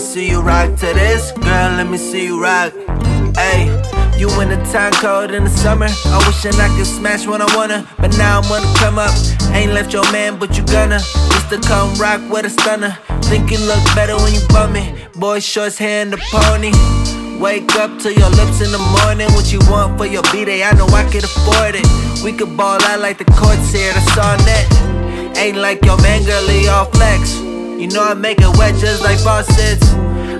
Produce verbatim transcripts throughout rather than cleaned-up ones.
see you rock to this. Girl, let me see you rock. Ayy, you in the time cold in the summer. I wish and I could smash when I wanna, but now I'm gonna come up. Ain't left your man, but you gonna. Used to come rock with a stunner. Think you look better when you bump me. Boy, shorts, hair, and the pony. Wake up to your lips in the morning. What you want for your b-day, I know I could afford it. We could ball out like the courts here, that's all net. Ain't like your man, girl, he all flex. You know I make it wet just like faucets.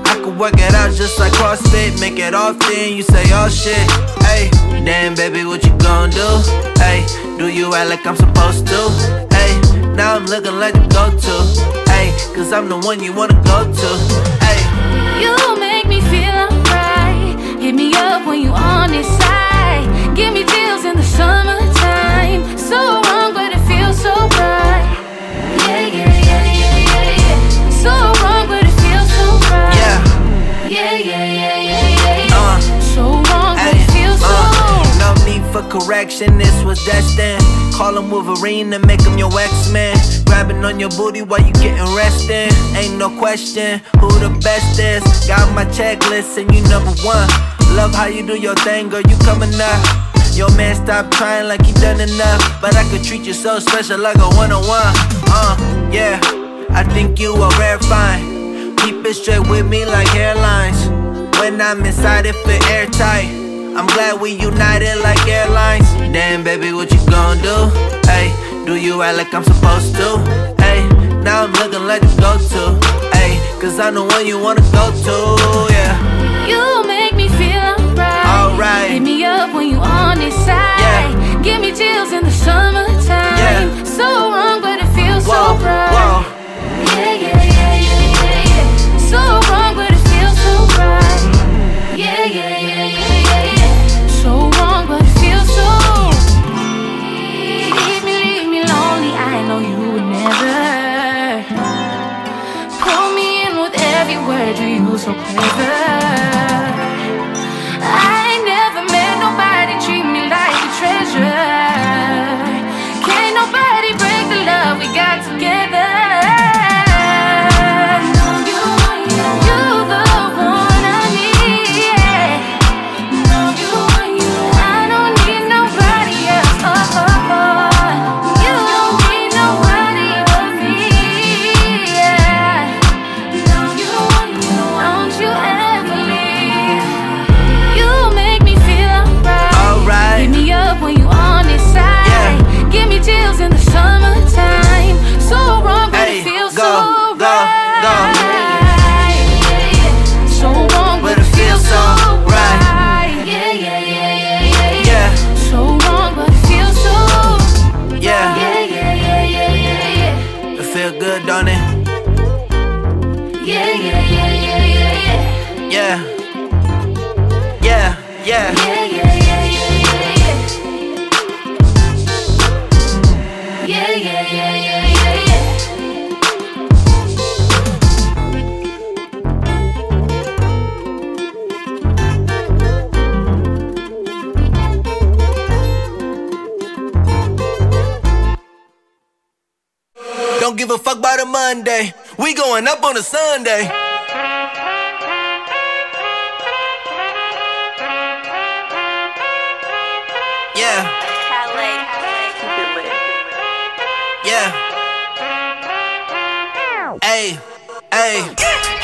I could work it out just like CrossFit. Make it often, you say all shit. Ayy, damn baby, what you gon' do? Ayy, do you act like I'm supposed to? Ayy, now I'm looking like the go-to. Ayy, cause I'm the one you wanna go to. Ayy, you make me feel I'm right. Hit me up when you on this side. Give me feels in the summertime. So wrong, but it feels so right. Yeah, yeah, yeah, yeah. So wrong, but it feels so right. Yeah, yeah, yeah, yeah, yeah, yeah. Uh, so wrong, but it feels uh, so. No need for correction, this was destined. Call him Wolverine and make him your X-Man. Grabbing on your booty while you getting rested. Ain't no question who the best is. Got my checklist and you number one. Love how you do your thing, girl, you coming up. Your man stop trying like he done enough. But I could treat you so special like a one-on-one. Uh, yeah. I think you a rare find. Keep it straight with me like hairlines. When I'm inside it fit airtight. I'm glad we united like airlines. Damn baby, what you gon' do? Ayy, do you act like I'm supposed to? Ayy, now I'm looking like the go-to. Ayy, cause I'm the one you wanna go to, yeah. You make me feel I'm right. Alright. Hit me up when you on this side, yeah. Give me chills in the summertime, yeah. So wrong, but it feels whoa, so right. Whoa. Yeah, yeah, yeah, yeah, yeah, yeah. So wrong, but it feels so right. Yeah, yeah, yeah, yeah, yeah, yeah. So wrong, but it feels so. Leave me, leave me lonely, I know you would never. Pull me in with every word you use, so clever. I ain't never met nobody treat me like a treasure. Can't nobody break the love we got together. Give a fuck about a Monday. We going up on a Sunday. Yeah. Yeah. Ay, ay.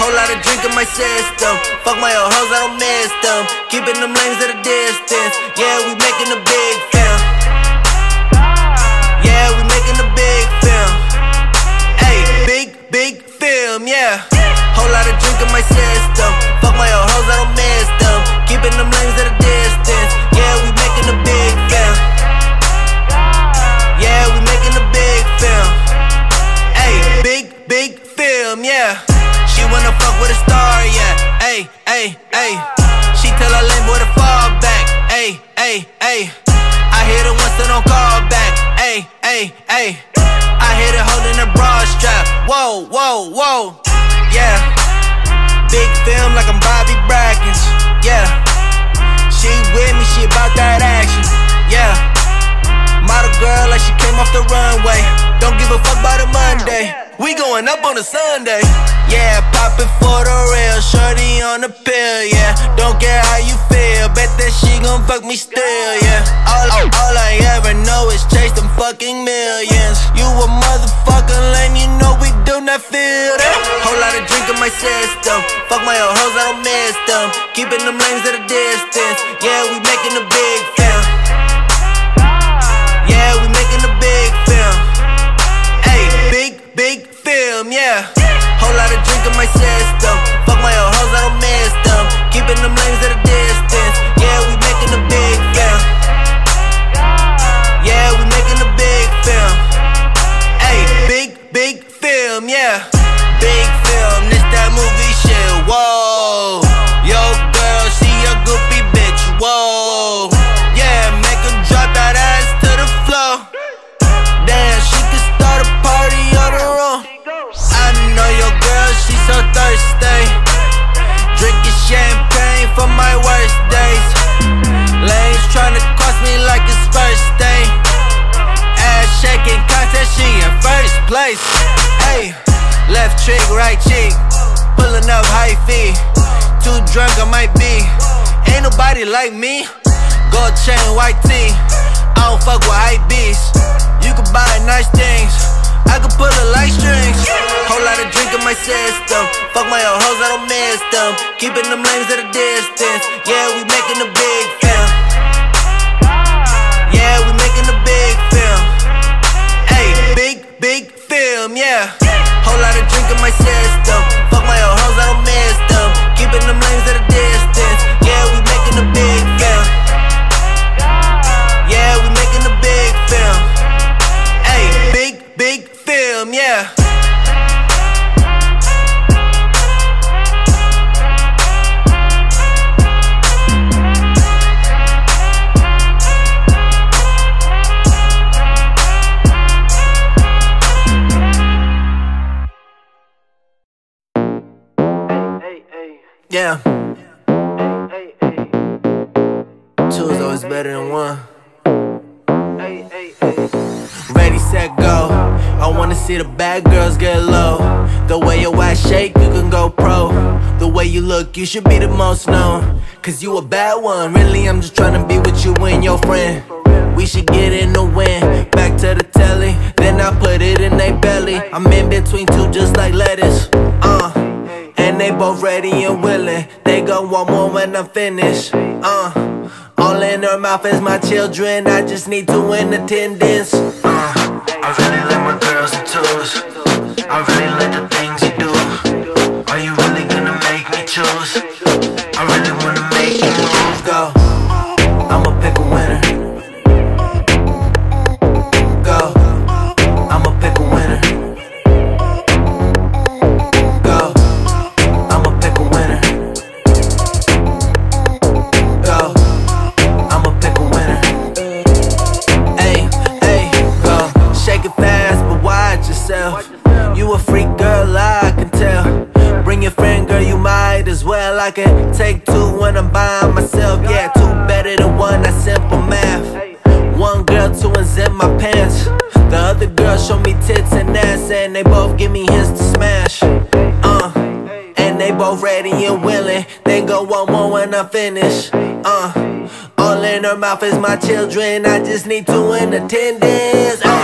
Whole lot of drink in my system. Fuck my old hoes, I don't miss them. Keeping them lanes at a distance. Yeah, we making a big film. Yeah, we making a big film. Big, big film, yeah. Whole lot of drink in my system. Fuck my old hoes, I don't miss them. Keeping them lanes at a distance. Yeah, we making a big film. Yeah, we making a big film. Ayy, big, big film, yeah. She wanna fuck with a star, yeah. Ayy, ayy, ayy. She tell her lame boy to fall back. Ayy, ayy, ayy. I hit her once and don't call back. Ayy, ayy, ayy. I hit her holding her broad strap. Whoa, whoa, whoa. Yeah. Big film like I'm Bobby Brackens. Yeah. She with me, she about that action. Yeah. Model girl like she came off the runway. Don't give a fuck about a Monday. We going up on a Sunday. Yeah, pop it for the real. Shorty on the pill, yeah. Don't care how you feel. Bet that she gon' fuck me still, yeah. All, all I ever know is chase them fucking millions. You a motherfucker lame, you know we do not feel that. Whole lot of drink in my system. Fuck my old hoes, I don't miss them. Keeping them lanes at a distance. Yeah, we making a big film. Yeah, we making a big film. Hey, big, big film, yeah. Whole lot of drink in my system. Fuck my old hoes, I don't miss them. Keeping them lanes at a distance. Yeah, we making a big film. Yeah, we making a big film. Hey, big, big film, yeah. Big film, this that movie shit, whoa. Yo girl, she a goofy bitch, whoa. Yeah, make her drop that ass to the floor. Damn, she could start a party on her own. I know your girl, she so thirsty. Drinking champagne for my worst days. Lane's tryna cross me like it's first day. Ass shaking contest, she in first place. Hey. Left cheek, right cheek, pulling up high fee. Too drunk I might be, ain't nobody like me. Gold chain, white tee, I don't fuck with hype beasts. You can buy nice things, I can pull the light strings. Whole lot of drink in my system, fuck my old hoes, I don't miss them. Keeping them lanes at a distance, yeah, we making a big film. Yeah, we making a big film. Hey, big, big film, yeah. Whole lot of drink in my system. Fuck my old hoes, I don't miss them. Keeping them lanes at a distance. Yeah, we making a big film. Yeah, we making a big film. Hey, big, big film, yeah. Yeah. Two is always better than one. Ready, set, go. I wanna see the bad girls get low. The way your ass shake, you can go pro. The way you look, you should be the most known. Cause you a bad one. Really, I'm just tryna be with you and your friend. We should get in the wind. Back to the telly, then I put it in they belly. I'm in between two just like lettuce. Uh And they both ready and willing. They gon' want more when I'm finished. Uh, all in her mouth is my children. I just need to win attendance. Uh, I really like my girls in twos. I really like the things you do. Are you really gonna make me choose? I really wanna make you move. Go, I'ma pick a winner. Go, I'ma pick a winner. You a freak girl, I can tell. Bring your friend, girl, you might as well. I can take two when I'm by myself. Yeah, two better than one, that's simple math. One girl, two is in my pants. The other girl show me tits and ass, and they both give me hints to smash. Uh, and they both ready and willing. They go one more when I finish. Uh, all in her mouth is my children. I just need two in attendance.